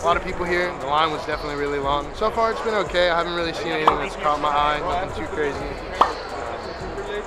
A lot of people here. The line was definitely really long. So far it's been okay. I haven't really seen anything that's caught my eye, nothing too crazy.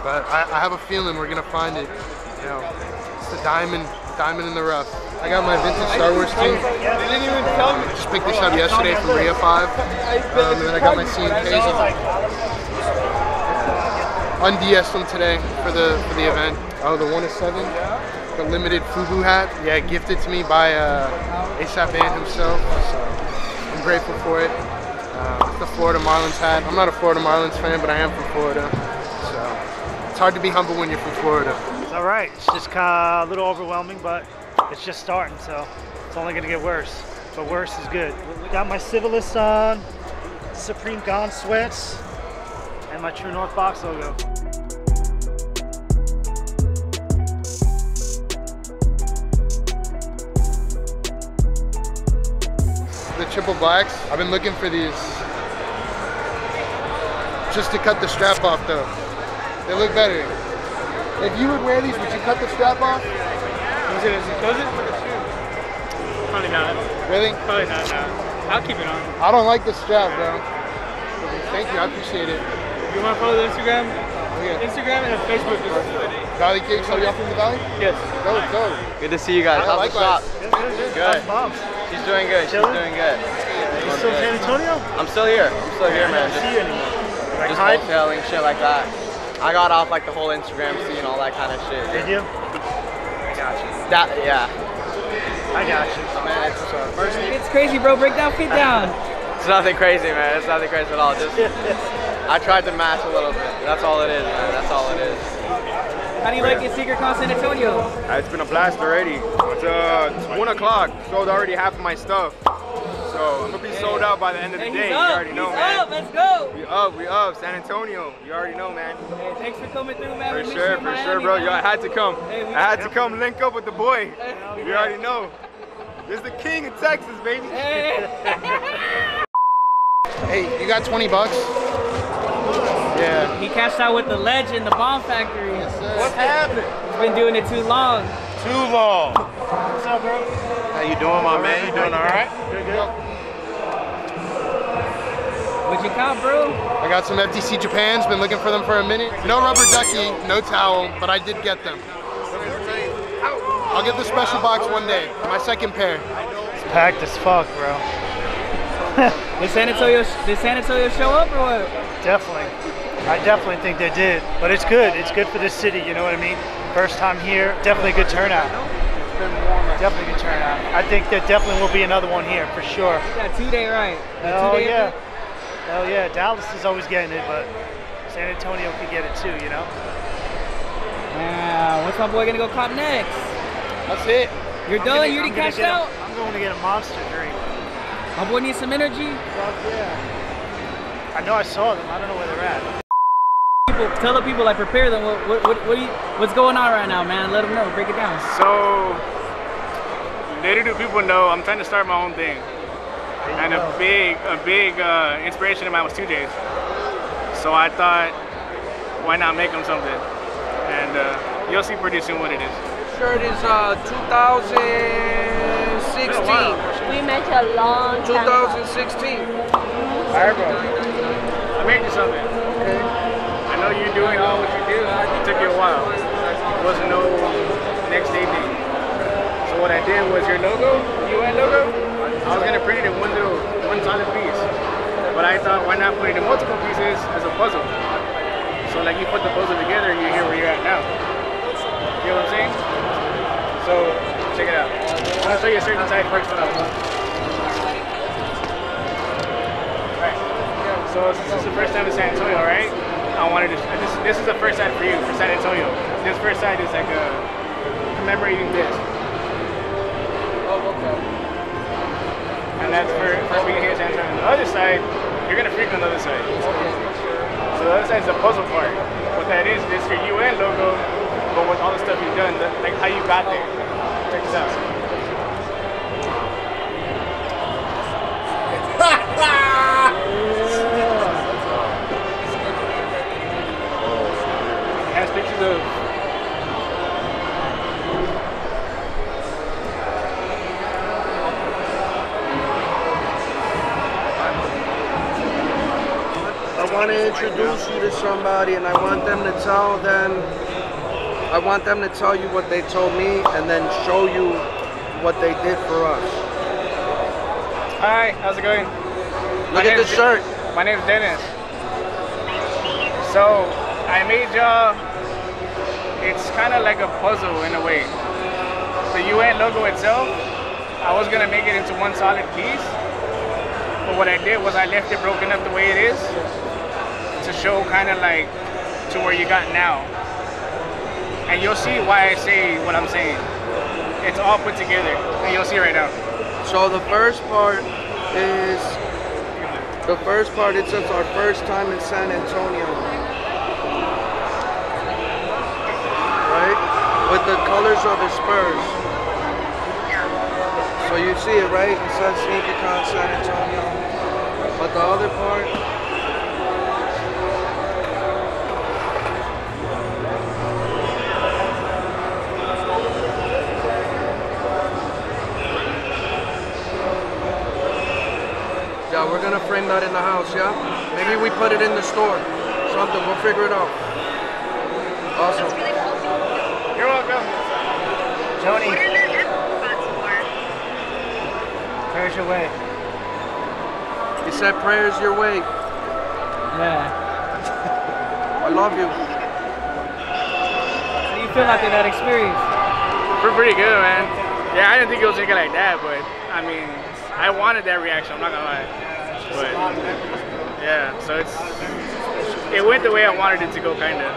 But I have a feeling we're gonna find it. You know, it's the diamond in the rough. I got my vintage Star Wars too. They didn't even tell me. Just picked this up yesterday from Ria Five. And then I got my CNKs on. Unds them today for the event. Oh, the 1/7. The limited FUBU hat, yeah, gifted to me by ASAP Ann himself, so I'm grateful for it. The Florida Marlins hat, I'm not a Florida Marlins fan, but I am from Florida, so it's hard to be humble when you're from Florida. It's alright, it's just kind of a little overwhelming, but it's just starting, so it's only going to get worse, but worse is good. Got my Civilist on, Supreme Gone sweats, and my True North box logo. Triple blacks. I've been looking for these just to cut the strap off though. They look better. If you would wear these, would you cut the strap off? Does it? Probably not. Really? Probably not, no. I'll keep it on. I don't like the strap, bro. Thank you, I appreciate it. You want to follow the Instagram? Yeah. Instagram and Facebook. Valley Kings, are you up from the Valley? Yes. Dope. Good to see you guys. How's the shop? Good. She's doing good. She's doing good. You still in San Antonio? I'm still here. I'm still here, man. Just, see you anymore. Like just wholesaling, shit like that. I got off like the whole Instagram scene, all that kind of shit. Did you? I got you. That, yeah. I got you. Oh, man, it's crazy, bro. Break down, feet down. It's nothing crazy, man. It's nothing crazy at all. Just I tried to match a little bit. That's all it is, man. That's all it is. How do you like your Sneaker Con San Antonio? It's been a blast already. It's 1 o'clock. Sold already half of my stuff. So I'm gonna be sold out by the end of the day. You already know, man. Up, let's go. We up. San Antonio. You already know, man. Hey, thanks for coming through, man. For sure, bro. Yo, I had to come. Hey, I had to come link up with the boy. You already know. This is the king of Texas, baby. Hey, hey, you got 20 bucks? Yeah. He cashed out with the legend, the Bomb Factory. What's happening? He's been doing it too long. Too long. What's up, bro? How you doing, my man? You doing all right? Good, good. What you got, bro? I got some FTC Japans. Been looking for them for a minute. No rubber ducky, no towel, but I did get them. I'll get the special box one day. My second pair. It's packed as fuck, bro. Did San Antonio show up or what? Definitely. I definitely think they did, but it's good. It's good for this city, you know what I mean? First time here, definitely good turnout. It's been warmer. Definitely good turnout. I think there definitely will be another one here, for sure. Yeah, two-day right. Oh, yeah. Hell yeah, Dallas is always getting it, but San Antonio could get it too, you know? Yeah, what's my boy gonna go cop next? That's it. You're done? You already cashed out? I'm going to get a monster drink. My boy needs some energy? Fuck yeah. I know I saw them, I don't know where they're at. Tell the people I prepare them. What's going on right now, man? Let them know. Break it down. So, little do people know, I'm trying to start my own thing. And a big inspiration of mine was 2 days. So I thought, why not make them something? And you'll see pretty soon what it is. This shirt is 2016. We met a long time. 2016. I made you something. Okay. I know you're doing all what you do. It took you a while. It wasn't no next day thing. So what I did was your logo, UN logo, I was gonna print it in one solid piece. But I thought, why not put it in multiple pieces as a puzzle? So like you put the puzzle together, you hear where you're at now. You know what I'm saying? So check it out. I'm gonna show you a certain type first. Alright. So this is the first time in San Antonio, right? I wanted to, this is the first side for you, for San Antonio. This first side is like commemorating this. Oh, okay. And that's for being here in San Antonio. The other side, you're gonna freak on the other side. Okay. So the other side is the puzzle part. What that is, it's your UN logo, but with all the stuff you've done, like how you got there. Check this out. Pictures of want to introduce you to somebody, and I want them to tell them, I want them to tell you what they told me, and then show you what they did for us. Hi, how's it going? Look at the shirt. My name's Dennis. So I made y'all. It's kind of like a puzzle in a way. The UN logo itself, I was gonna make it into one solid piece. But what I did was I left it broken up the way it is to show kind of like to where you got now. And you'll see why I say what I'm saying. It's all put together and you'll see right now. So the first part, it's just our first time in San Antonio. Right? With the colors of the Spurs. So you see it, right? It says Sneaker Con San Antonio. But the other part, yeah, we're gonna frame that in the house, yeah? Maybe we put it in the store. Something, we'll figure it out. Awesome. You're welcome. Tony. Prayers your way. You said prayers your way. Yeah. I love you. How do you feel after that experience? We're pretty good, man. Yeah, I didn't think it was gonna get like that, but I mean, I wanted that reaction. I'm not gonna lie. But yeah, so it went the way I wanted it to go, kinda.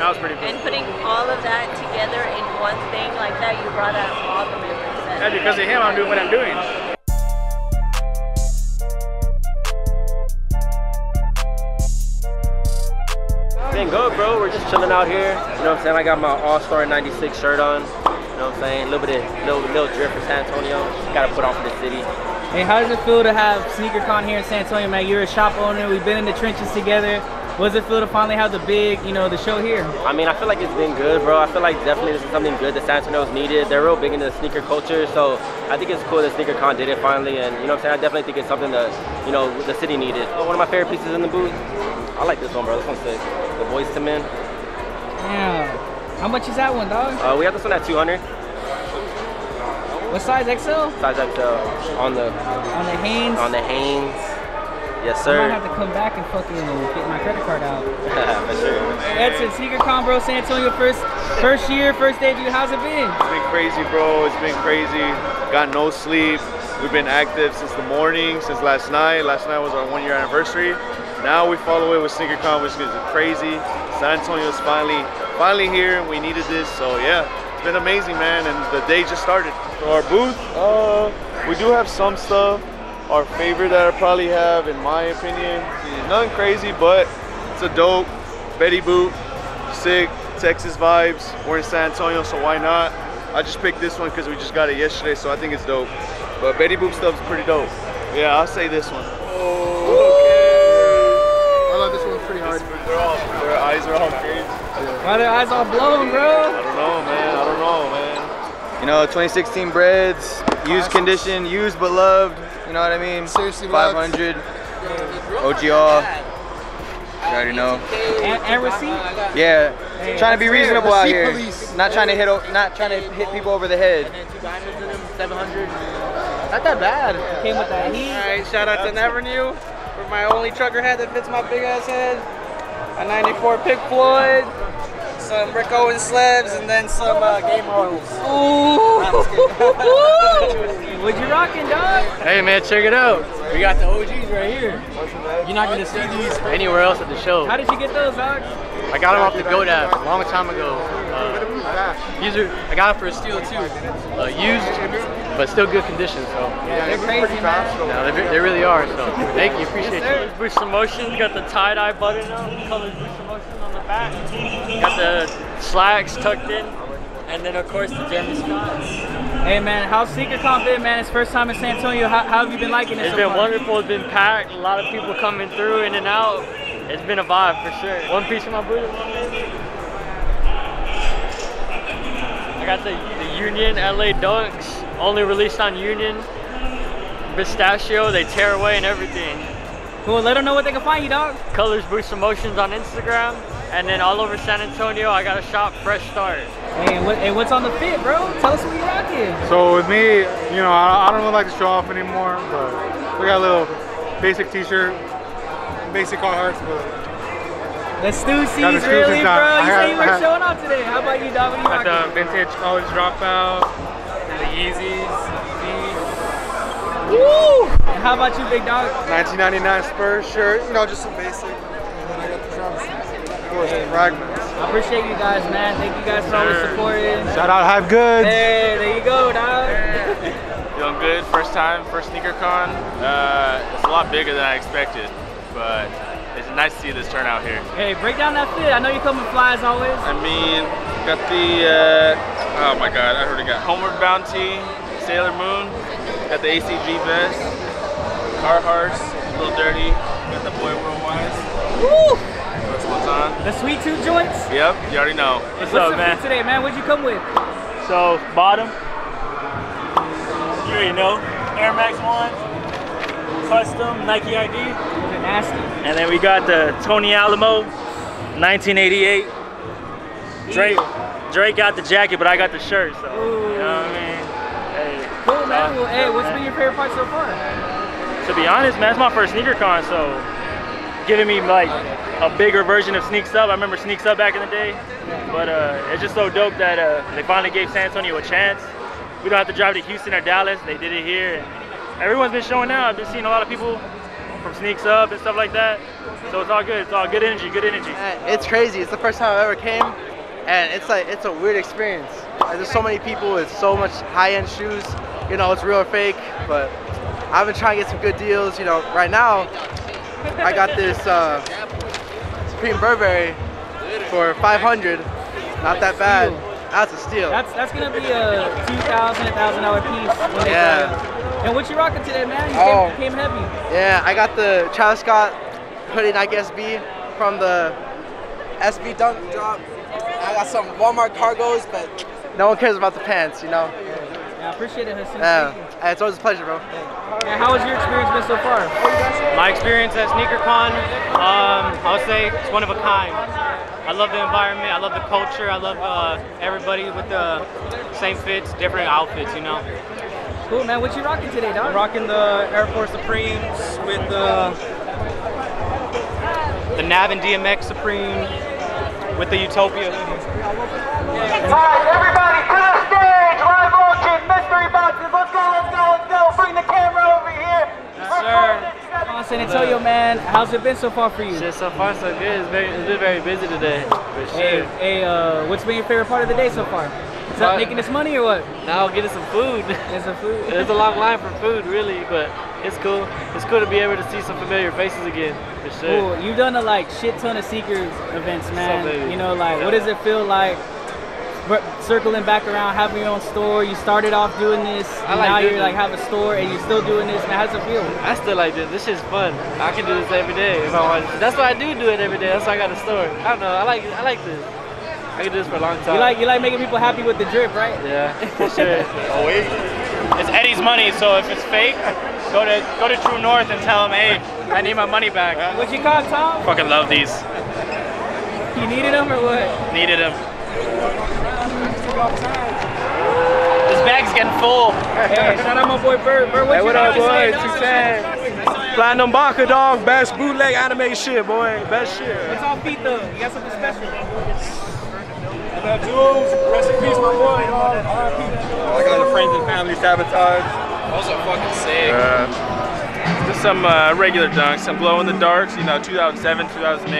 That was pretty cool. And putting all of that together in one thing like that, you brought out all the memories. Yeah, because of him, I'm doing what I'm doing. Good, bro. We're just chilling out here. You know what I'm saying? I got my All-Star 96 shirt on. You know what I'm saying? A little bit of little drip for San Antonio. Gotta put on for the city. Hey, how does it feel to have Sneaker Con here in San Antonio, man? You're a shop owner. We've been in the trenches together. What does it feel to finally have the big, you know, the show here? I mean, I feel like it's been good, bro. I feel like definitely this is something good that San Antonio's needed. They're real big into the sneaker culture, so I think it's cool that Sneaker Con did it finally. And you know what I'm saying? I definitely think it's something that, you know, the city needed. One of my favorite pieces in the booth. I like this one, bro. This one's sick. The Voice to Men. Damn. How much is that one, dog? We have this one at 200. What size? XL? Size XL. On the Hanes? On the Hanes. Yes, sir. I might have to come back and fucking get my credit card out. For sure. Edson, Sneaker Con, bro. San Antonio, first year, first debut. How's it been? It's been crazy, bro. It's been crazy. Got no sleep. We've been active since the morning, since last night. Last night was our 1 year anniversary. Now we follow it with Sneaker Con, which is crazy. San Antonio's finally here. We needed this, so yeah, it's been amazing, man. And the day just started. So our booth, we do have some stuff. Our favorite that I probably have, in my opinion, nothing crazy, but it's a dope Betty boot, sick Texas vibes. We're in San Antonio, so why not? I just picked this one because we just got it yesterday, so I think it's dope. But Betty Boop stuff's pretty dope. Yeah, I'll say this one. Their eyes are all crazy. Why their eyes all blown, bro? I don't know, man. I don't know, man. You know, 2016 Breads, used condition, used but loved. You know what I mean? Seriously, 500. OGR. You already know. And receipt? Yeah. Hey, trying to be reasonable out here. Police. Not trying to hit people over the head. And then two diamonds in them, 700. Not that bad. Yeah. Came with that heat. All right, shout out to Never Knew for my only trucker hat that fits my big ass head. A 94 Pink Floyd, some Rick Owens slabs, and then some Game Royals. Ooh! What you rocking, dog? Hey man, check it out. We got the OGs right here. You're not gonna see these anywhere else at the show. How did you get those, dog? I got them off the GoDaddy a long time ago. I got them for a steal too. Used, but still good condition. So yeah, they're crazy, man. No, they really are. So thank you, appreciate it. Colors Boost Emotions. You got the tie dye button up. Colors Boost Emotions on the back. You got the slacks tucked in, and then of course the Jeremy Scott's. Hey man, how's Sneaker Con been, man? It's first time in San Antonio. How have you been liking it? It's been wonderful. It's been packed. A lot of people coming through, in and out. It's been a vibe for sure. One piece of my boot. I got the Union LA Dunks, only released on Union. Pistachio, they tear away and everything. Cool, let them know what they can find you, dog. Colors Boost Emotions on Instagram, and then all over San Antonio, I got a shop, Fresh Start. Hey, what's on the fit, bro? Tell us what you're rocking. So with me, you know, I don't really like to show off anymore, but we got a little basic t-shirt, basic Carhartts, but... The Stoozies, really, bro? You say you were showing off today. How about you, dog? What you rocking? The vintage College Dropout, the Yeezys. Woo! And how about you, big dog? 1999 Spurs shirt. You know, just some basic. And then I got the drums. Of course, the fragments. I appreciate you guys, man. Thank you guys for always supporting. Shout out Hyped Goods. Hey, there you go, dog. Feeling good. First time, first Sneaker Con. It's a lot bigger than I expected, but it's nice to see this turnout here. Hey, break down that fit. I know you come with fly as always. I mean, got the, oh my God, I already got Homeward Bounty, Sailor Moon. Got the ACG vest, Carhartts, a little dirty. Got the boy worldwide. Woo! That's what's on. The sweet tooth joints? Yep, you already know. What's up, man? Today, man, what'd you come with? So, bottom, you already know, Air Max 1, custom Nike ID. Nasty. And then we got the Tony Alamo, 1988. Drake got the jacket, but I got the shirt, so, ooh, you know what I mean? Cool, man. Well, hey, what's been your favorite part so far? To be honest, man, it's my first Sneaker Con, so giving me like a bigger version of Sneak Sub. I remember Sneak Sub back in the day, but it's just so dope that they finally gave San Antonio a chance. We don't have to drive to Houston or Dallas. They did it here. And everyone's been showing out. I've been seeing a lot of people from Sneak Sub and stuff like that. So it's all good. It's all good energy. Good energy. It's crazy. It's the first time I ever came, and it's like it's a weird experience. There's so many people with so much high-end shoes. You know, it's real or fake, but I've been trying to get some good deals. You know, right now, I got this Supreme Burberry for 500. Not that bad. That's a steal. That's going to be a $2,000, $1,000 piece. Yeah. And what you rocking today, man? You came heavy. Yeah, I got the Travis Scott hoodie Nike SB from the SB Dunk drop. I got some Walmart cargos, but no one cares about the pants, you know? I appreciate it. Yeah, it's always a pleasure, bro. And how has your experience been so far? My experience at Sneaker Con, I'll say it's one of a kind. I love the environment, I love the culture, I love everybody with the same fits, different outfits, you know? Cool, man. What you rocking today, dog? I'm rocking the Air Force Supremes with the Nav and DMX Supreme with the Utopia. Yeah. All right, everybody to the stage! Live auction, mystery boxes, let's go, let's go, let's go! Bring the camera over here! Yes, sir. Come on, San Antonio, man. How's it been so far for you? Shit, so far so good. It's been very busy today. For sure. Hey, what's been your favorite part of the day so far? Is that making us money or what? No, getting some food. Getting some food? There's a long line for food, really, but it's cool. It's cool to be able to see some familiar faces again, for sure. Cool. You've done a shit ton of Sneaker events, man. So, you know, what does it feel like circling back around, having your own store? You started off doing this, and now you have a store, and you're still doing this. Now, how's it feel? I still like this. This shit's fun. I can do this every day if I want to. That's why I do it every day. That's why I got a store. I don't know. I like this. I can do this for a long time. You like making people happy with the drip, right? Yeah, for sure. Always. It's Eddie's money, so if it's fake, go to True North and tell him, hey, I need my money back. Huh? What you call it, Tom? Fucking love these. You needed them or what? Needed them. This bag's getting full. Hey, shout out my boy Bird. Bird, what you up, boy? Too sad. Platinum Baka, dog. Best bootleg anime shit, boy. Best shit. It's all feet though. You got something special. Jules, rest in peace, my boy. I got a friends and family sabotage. Also fucking sick. Just some regular dunks, some glow in the darks, you know, 2007, 2008,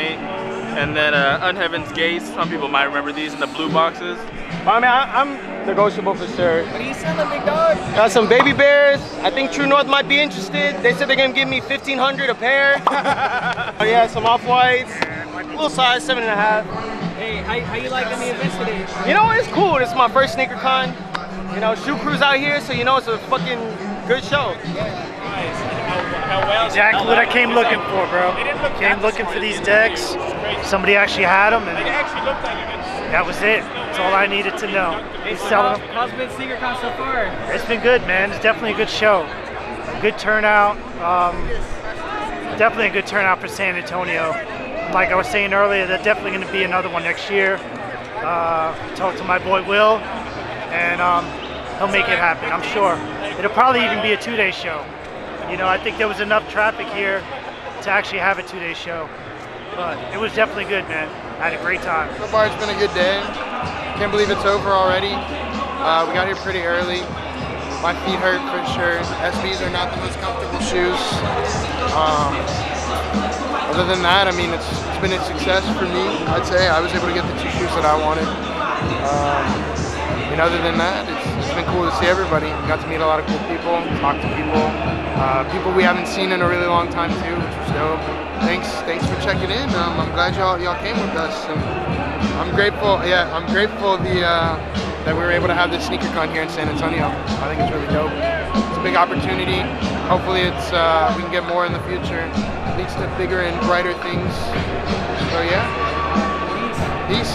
and then Unheaven's Gates. Some people might remember these in the blue boxes. I mean, I'm negotiable for sure. What are you selling, big dog? Got some Baby Bears. I think True North might be interested. They said they're gonna give me 1,500 a pair. Oh yeah, some off whites. Little size 7.5. Hey, how you liking the event today? You know, it's cool. It's my first Sneaker Con. You know, shoe crew's out here, so you know it's a fucking good show. Exactly what I came looking for, bro. Came looking for these decks. Somebody actually had them, and that was it. That's all I needed to know. They sell them. How's been Sneaker Con so far? It's been good, man. It's definitely a good show. Good turnout. definitely a good turnout for San Antonio. Like I was saying earlier, they're definitely going to be another one next year. Talk to my boy Will, and he'll make it happen, I'm sure. It'll probably even be a two-day show. You know, I think there was enough traffic here to actually have a two-day show. But it was definitely good, man. I had a great time. So far, it's been a good day. Can't believe it's over already. We got here pretty early. My feet hurt for sure. SBs are not the most comfortable shoes. Other than that, I mean, it's been a success for me. I'd say I was able to get the two shoes that I wanted. And other than that, it's been cool to see everybody. We got to meet a lot of cool people, talk to people, people we haven't seen in a really long time too, which was dope. Thanks for checking in. I'm glad y'all came with us. And I'm grateful. Yeah, I'm grateful that we were able to have this Sneaker Con here in San Antonio. I think it's really dope. It's a big opportunity. Hopefully it's we can get more in the future. It leads to bigger and brighter things. So yeah, peace.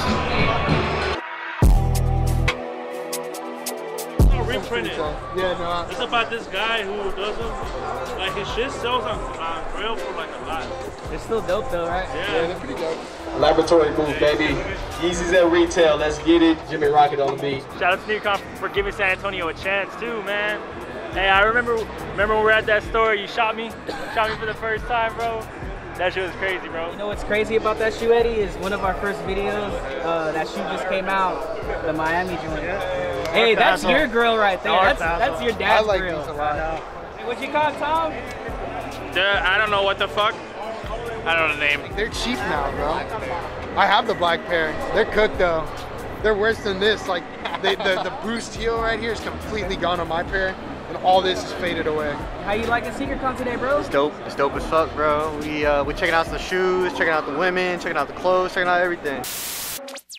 No, reprint it. Yeah, no. It's about this guy who does them. Like his shit sells on Grail for like a lot. They're still dope though, right? Yeah they're pretty dope. Laboratory booth, baby. Yeezys at retail, let's get it. Jimmy Rocket on the beat. Shout out to Sneaker Con for giving San Antonio a chance too, man. Hey, I remember when we were at that store, you shot me for the first time, bro. That shit was crazy, bro. You know what's crazy about that shoe, Eddie, is one of our first videos, that shoe just came out, the Miami joint. Hey, that's your grill right there. That's your dad's grill. I like grill. These a lot. Hey, what you call it, Tom? I don't know what the fuck. I don't know the name. They're cheap now, bro. I have the black pair. They're cooked though. They're worse than this. Like the bruised heel right here is completely gone on my pair, and all this is faded away. How you liking Sneaker Con today, bro? It's dope. It's dope as fuck, bro. We checking out the shoes, checking out the women, checking out the clothes, checking out everything.